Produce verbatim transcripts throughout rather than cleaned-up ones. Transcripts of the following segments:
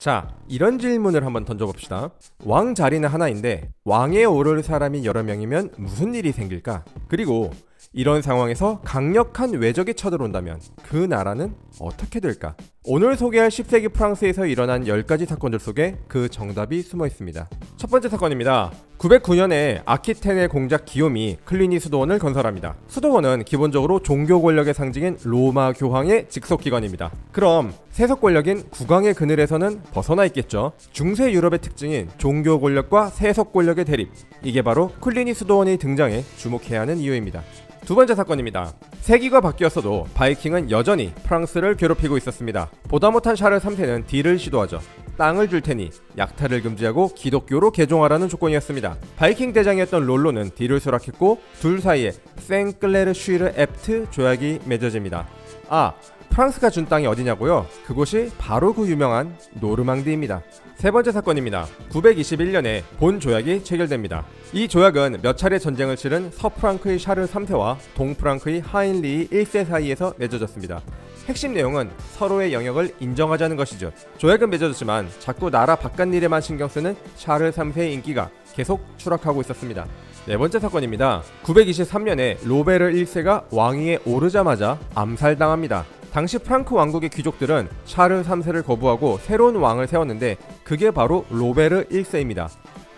자, 이런 질문을 한번 던져봅시다. 왕 자리는 하나인데 왕에 오를 사람이 여러 명이면 무슨 일이 생길까? 그리고 이런 상황에서 강력한 외적이 쳐들어온다면 그 나라는 어떻게 될까? 오늘 소개할 십 세기 프랑스에서 일어난 열 가지 사건들 속에 그 정답이 숨어 있습니다. 첫 번째 사건입니다. 구백구 년에 아키텐의 공작 기욤이 클리니 수도원을 건설합니다. 수도원은 기본적으로 종교 권력의 상징인 로마 교황의 직속기관입니다. 그럼 세속 권력인 국왕의 그늘에서는 벗어나 있겠죠. 중세 유럽의 특징인 종교 권력과 세속 권력의 대립, 이게 바로 클리니 수도원이 등장해 주목해야 하는 이유입니다. 두 번째 사건입니다. 세기가 바뀌었어도 바이킹은 여전히 프랑스를 괴롭히고 있었습니다. 보다 못한 샤를 삼 세는 딜을 시도하죠. 땅을 줄 테니 약탈을 금지하고 기독교로 개종하라는 조건이었습니다. 바이킹 대장이었던 롤로는 딜을 수락했고 둘 사이에 생클레르 쉬르 앱트 조약이 맺어집니다. 아, 프랑스가 준 땅이 어디냐고요? 그곳이 바로 그 유명한 노르망디입니다. 세 번째 사건입니다. 구백이십일 년에 본 조약이 체결됩니다. 이 조약은 몇 차례 전쟁을 치른 서프랑크의 샤를 삼 세와 동프랑크의 하인리 일 세 사이에서 맺어졌습니다. 핵심 내용은 서로의 영역을 인정하자는 것이죠. 조약은 맺어졌지만 자꾸 나라 바깥 일에만 신경쓰는 샤를 삼 세의 인기가 계속 추락하고 있었습니다. 네 번째 사건입니다. 구백이십삼 년에 로베르 일 세가 왕위에 오르자마자 암살당합니다. 당시 프랑크 왕국의 귀족들은 샤를 삼 세를 거부하고 새로운 왕을 세웠는데 그게 바로 로베르 일 세입니다.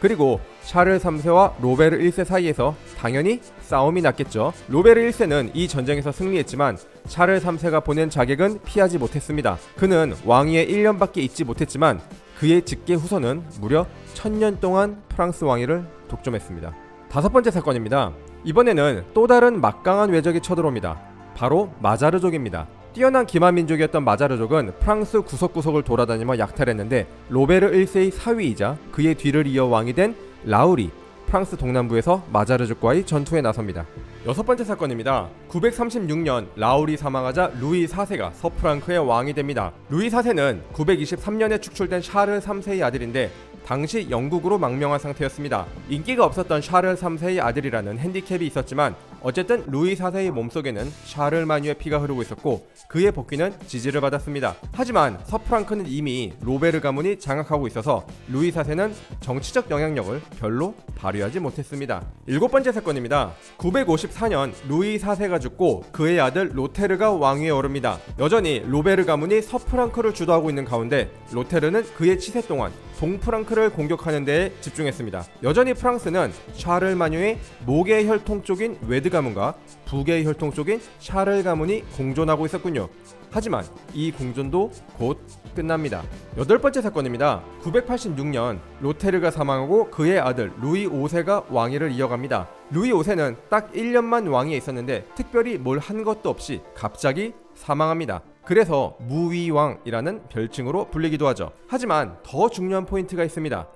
그리고 샤를 삼 세와 로베르 일 세 사이에서 당연히 싸움이 났겠죠. 로베르 일 세는 이 전쟁에서 승리했지만 샤를 삼 세가 보낸 자객은 피하지 못했습니다. 그는 왕위에 일 년밖에 있지 못했지만 그의 직계 후손은 무려 천 년 동안 프랑스 왕위를 독점했습니다. 다섯 번째 사건입니다. 이번에는 또 다른 막강한 외적이 쳐들어옵니다. 바로 마자르족입니다. 뛰어난 기마민족이었던 마자르족은 프랑스 구석구석을 돌아다니며 약탈했는데 로베르 일 세의 사위이자 그의 뒤를 이어 왕이 된 라우리, 프랑스 동남부에서 마자르족과의 전투에 나섭니다. 여섯 번째 사건입니다. 구백삼십육 년 라우리 사망하자 루이 사 세가 서프랑크의 왕이 됩니다. 루이 사 세는 구백이십삼 년에 축출된 샤를 삼 세의 아들인데 당시 영국으로 망명한 상태였습니다. 인기가 없었던 샤를 삼 세의 아들이라는 핸디캡이 있었지만 어쨌든 루이 사 세의 몸속에는 샤를마뉴의 피가 흐르고 있었고 그의 복귀는 지지를 받았습니다. 하지만 서프랑크는 이미 로베르 가문이 장악하고 있어서 루이 사 세는 정치적 영향력을 별로 발휘하지 못했습니다. 일곱 번째 사건입니다. 구백오십사 년 루이 사 세가 죽고 그의 아들 로테르가 왕위에 오릅니다. 여전히 로베르 가문이 서프랑크를 주도하고 있는 가운데 로테르는 그의 치세 동안 동프랑크를 공격하는 데에 집중했습니다. 여전히 프랑스는 샤를마뉴의 목의 혈통 쪽인 외드 가문과 북의 혈통 쪽인 샤를 가문이 공존하고 있었군요. 하지만 이 공존도 곧 끝납니다. 여덟 번째 사건입니다. 구백팔십육 년 로테르가 사망하고 그의 아들 루이 오 세가 왕위를 이어갑니다. 루이 오 세는 딱 일 년만 왕위에 있었는데 특별히 뭘 한 것도 없이 갑자기 사망합니다. 그래서 무위왕이라는 별칭으로 불리기도 하죠. 하지만 더 중요한 포인트가 있습니다.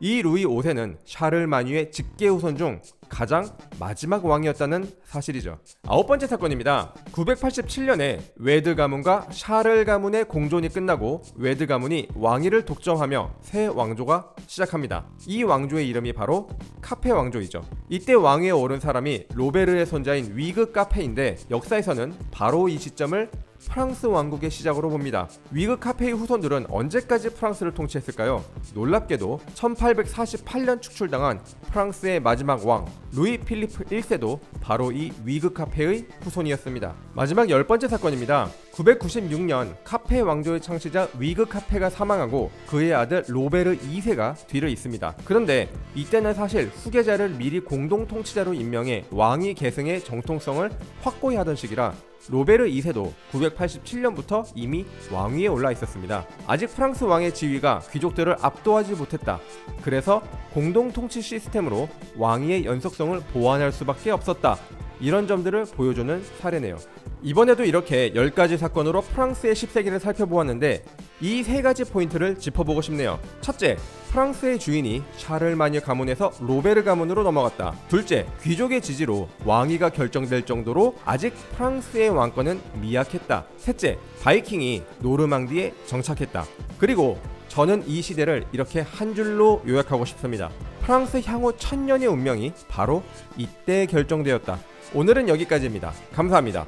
이 루이 오 세는 샤를마뉴의 직계 후손 중 가장 마지막 왕이었다는 사실이죠. 아홉 번째 사건입니다. 구백팔십칠 년에 외드 가문과 샤를 가문의 공존이 끝나고 외드 가문이 왕위를 독점하며 새 왕조가 시작합니다. 이 왕조의 이름이 바로 카페 왕조이죠. 이때 왕위에 오른 사람이 로베르의 손자인 위그 카페인데 역사에서는 바로 이 시점을 프랑스 왕국의 시작으로 봅니다. 위그 카페의 후손들은 언제까지 프랑스를 통치했을까요? 놀랍게도 천팔백사십팔 년 축출당한 프랑스의 마지막 왕 루이 필리프 일 세도 바로 이 위그 카페의 후손이었습니다. 마지막 열 번째 사건입니다. 구백구십육 년 카페 왕조의 창시자 위그 카페가 사망하고 그의 아들 로베르 이 세가 뒤를 잇습니다. 그런데 이때는 사실 후계자를 미리 공동통치자로 임명해 왕위 계승의 정통성을 확고히 하던 시기라 로베르 이 세도 구백팔십칠 년부터 이미 왕위에 올라 있었습니다. 아직 프랑스 왕의 지위가 귀족들을 압도하지 못했다. 그래서 공동통치 시스템으로 왕위의 연속성을 보완할 수밖에 없었다. 이런 점들을 보여주는 사례네요. 이번에도 이렇게 열 가지 사건으로 프랑스의 십 세기를 살펴보았는데 이 세 가지 포인트를 짚어보고 싶네요. 첫째, 프랑스의 주인이 샤를마뉴 가문에서 로베르 가문으로 넘어갔다. 둘째, 귀족의 지지로 왕위가 결정될 정도로 아직 프랑스의 왕권은 미약했다. 셋째, 바이킹이 노르망디에 정착했다. 그리고 저는 이 시대를 이렇게 한 줄로 요약하고 싶습니다. 프랑스 향후 천 년의 운명이 바로 이때 결정되었다. 오늘은 여기까지입니다. 감사합니다.